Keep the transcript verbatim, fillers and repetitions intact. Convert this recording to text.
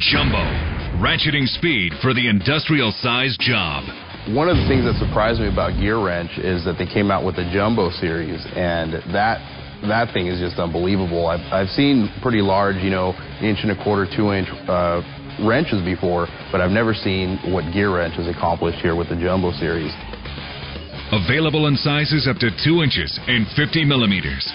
Jumbo, ratcheting speed for the industrial-sized job. One of the things that surprised me about GearWrench is that they came out with the Jumbo Series, and that that thing is just unbelievable. I've, I've seen pretty large, you know, inch and a quarter, two inch uh, wrenches before, but I've never seen what GearWrench has accomplished here with the Jumbo Series. Available in sizes up to two inches and fifty millimeters.